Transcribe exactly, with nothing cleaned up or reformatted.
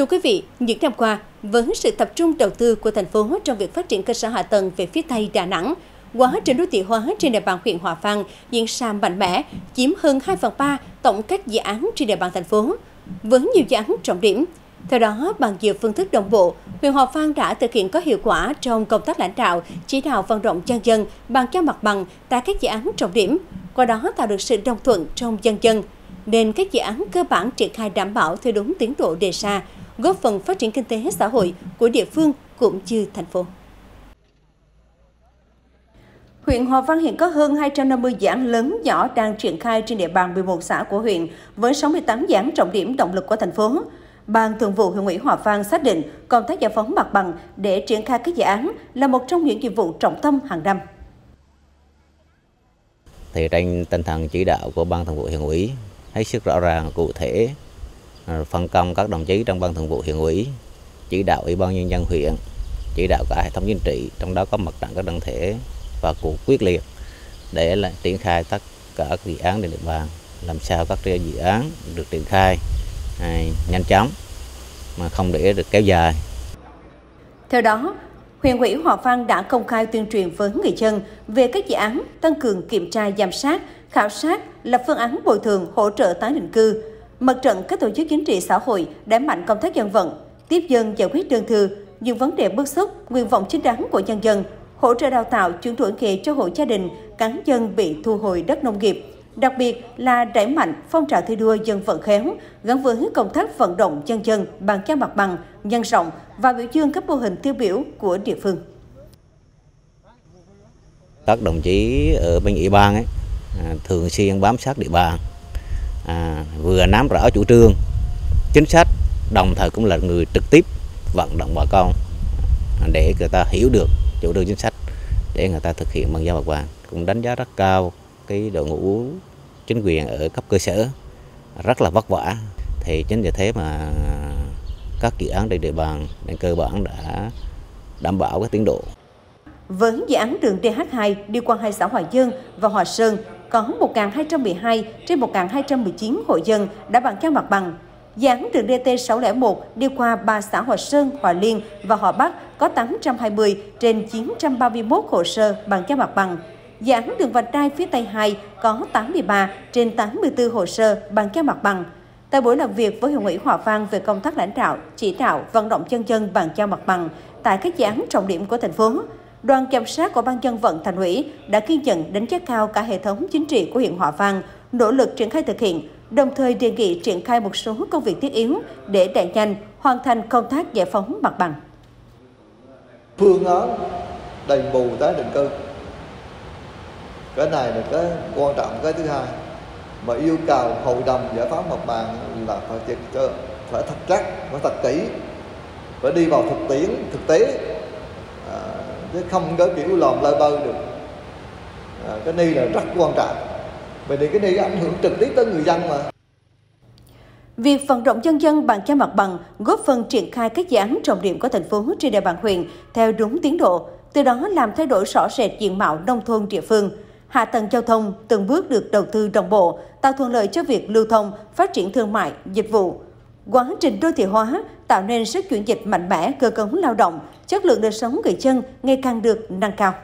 Thưa quý vị, những năm qua, với sự tập trung đầu tư của thành phố trong việc phát triển cơ sở hạ tầng về phía Tây Đà Nẵng, quá trình đô thị hóa trên địa bàn huyện Hòa Vang diễn ra mạnh mẽ, chiếm hơn hai phần ba tổng các dự án trên địa bàn thành phố, với nhiều dự án trọng điểm. Theo đó, bằng nhiều phương thức đồng bộ, huyện Hòa Vang đã thực hiện có hiệu quả trong công tác lãnh đạo, chỉ đạo vận động dân dân, bàn giao mặt bằng tại các dự án trọng điểm, qua đó tạo được sự đồng thuận trong dân dân, nên các dự án cơ bản triển khai đảm bảo theo đúng tiến độ đề ra, góp phần phát triển kinh tế xã hội của địa phương cũng như thành phố. Huyện Hòa Vang hiện có hơn hai trăm năm mươi dự án lớn nhỏ đang triển khai trên địa bàn mười một xã của huyện với sáu mươi tám dự án trọng điểm động lực của thành phố. Ban Thường vụ Huyện ủy Hòa Vang xác định công tác giải phóng mặt bằng để triển khai các dự án là một trong những nhiệm vụ trọng tâm hàng năm. Thì trên tinh thần chỉ đạo của Ban Thường vụ Huyện ủy hết sức rõ ràng, cụ thể, phân công các đồng chí trong Ban Thường vụ Huyện ủy, chỉ đạo Ủy ban Nhân dân huyện, chỉ đạo cả hệ thống chính trị, trong đó có mặt trận các đoàn thể và cuộc quyết liệt để là triển khai tất cả các dự án trên địa bàn, làm sao các dự án được triển khai nhanh chóng mà không để được kéo dài. Theo đó, Huyện ủy Hòa Vang đã công khai tuyên truyền với người dân về các dự án, tăng cường kiểm tra giám sát, khảo sát, lập phương án bồi thường, hỗ trợ tái định cư. Mặt trận các tổ chức chính trị xã hội đẩy mạnh công tác dân vận, tiếp dân giải quyết đơn thư, những vấn đề bức xúc, nguyện vọng chính đáng của nhân dân, hỗ trợ đào tạo chuyển đổi nghề cho hộ gia đình, cán dân bị thu hồi đất nông nghiệp. Đặc biệt là đẩy mạnh phong trào thi đua dân vận khéo gắn với công tác vận động dân dân, bàn giao mặt bằng, nhân rộng và biểu dương các mô hình tiêu biểu của địa phương. Các đồng chí ở bên ủy ban ấy thường xuyên bám sát địa bàn, à, vừa nắm rõ chủ trương, chính sách, đồng thời cũng là người trực tiếp vận động bà con để người ta hiểu được chủ trương chính sách để người ta thực hiện bàn giao mặt bằng. Cũng đánh giá rất cao cái đội ngũ chính quyền ở cấp cơ sở rất là vất vả, thì chính vì thế mà các dự án trên địa bàn trên cơ bản đã đảm bảo các tiến độ. Với dự án đường T H hai đi qua hai xã Hòa Dương và Hòa Sơn có một nghìn hai trăm mười hai trên một nghìn hai trăm mười chín hộ dân đã bàn giao mặt bằng. Dự án đường D T sáu không một đi qua ba xã Hòa Sơn, Hòa Liên và Hòa Bắc có tám trăm hai mươi trên chín trăm ba mươi mốt hồ sơ bàn giao mặt bằng. Dự án đường Vành Đai phía Tây hai có tám mươi ba trên tám mươi tư hồ sơ bàn giao mặt bằng. Tại buổi làm việc với Huyện ủy Hòa Vang về công tác lãnh đạo, chỉ đạo, vận động dân dân bàn giao mặt bằng tại các dự án trọng điểm của thành phố, đoàn giám sát của Ban Dân vận Thành ủy đã ghi nhận đánh giá cao cả hệ thống chính trị của huyện Hòa Vang nỗ lực triển khai thực hiện, đồng thời đề nghị triển khai một số công việc thiết yếu để đẩy nhanh hoàn thành công tác giải phóng mặt bằng. Phương án đền bù tái định cư, cái này là cái quan trọng, cái thứ hai mà yêu cầu hội đồng giải phóng mặt bằng là phải thiệt cho phải thật chắc, phải thật kỹ, phải đi vào thực tiễn, thực tế. Chứ không có kiểu lòm lai bơ được. À, cái này là rất quan trọng. Bởi vì cái này ảnh hưởng trực tiếp tới người dân mà. Việc vận động dân dân bàn giao mặt bằng góp phần triển khai các dự án trọng điểm của thành phố trên địa bàn huyện theo đúng tiến độ, từ đó làm thay đổi rõ rệt diện mạo nông thôn địa phương. Hạ tầng giao thông từng bước được đầu tư đồng bộ, tạo thuận lợi cho việc lưu thông, phát triển thương mại, dịch vụ. Quá trình đô thị hóa tạo nên sức chuyển dịch mạnh mẽ cơ cấu lao động, chất lượng đời sống người dân ngày càng được nâng cao.